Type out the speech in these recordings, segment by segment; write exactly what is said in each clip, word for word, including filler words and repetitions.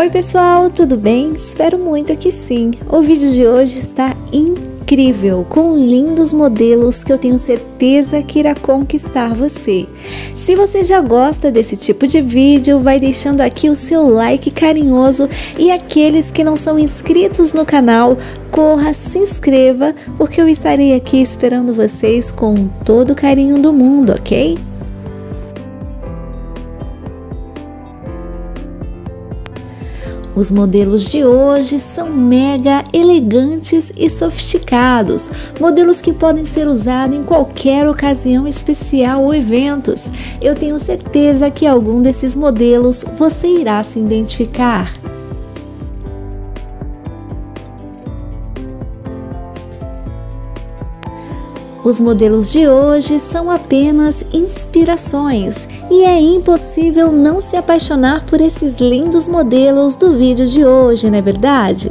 Oi pessoal, tudo bem? Espero muito que sim. O vídeo de hoje está incrível, com lindos modelos que eu tenho certeza que irá conquistar você. Se você já gosta desse tipo de vídeo, vai deixando aqui o seu like carinhoso e aqueles que não são inscritos no canal, corra, se inscreva, porque eu estarei aqui esperando vocês com todo o carinho do mundo, ok? Os modelos de hoje são mega elegantes e sofisticados, modelos que podem ser usados em qualquer ocasião especial ou eventos. Eu tenho certeza que algum desses modelos você irá se identificar. Os modelos de hoje são apenas inspirações e é impossível não se apaixonar por esses lindos modelos do vídeo de hoje, não é verdade?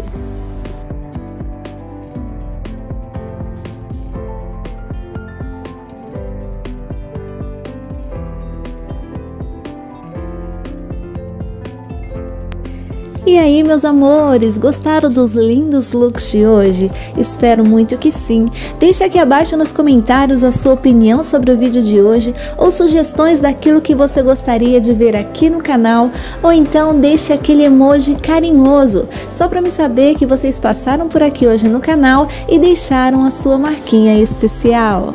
E aí, meus amores, gostaram dos lindos looks de hoje? Espero muito que sim. Deixe aqui abaixo nos comentários a sua opinião sobre o vídeo de hoje ou sugestões daquilo que você gostaria de ver aqui no canal, ou então deixe aquele emoji carinhoso, só para me saber que vocês passaram por aqui hoje no canal e deixaram a sua marquinha especial.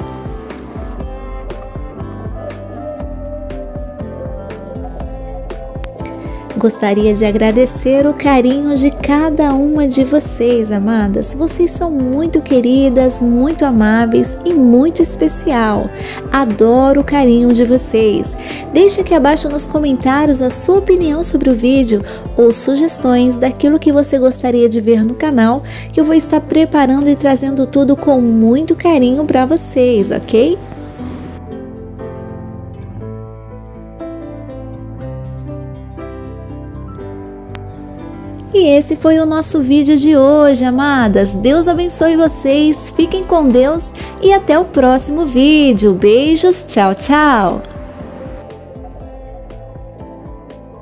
Gostaria de agradecer o carinho de cada uma de vocês, amadas. Vocês são muito queridas, muito amáveis e muito especial. Adoro o carinho de vocês. Deixe aqui abaixo nos comentários a sua opinião sobre o vídeo ou sugestões daquilo que você gostaria de ver no canal, que eu vou estar preparando e trazendo tudo com muito carinho para vocês, ok? E esse foi o nosso vídeo de hoje, amadas. Deus abençoe vocês, fiquem com Deus e até o próximo vídeo. Beijos, tchau, tchau!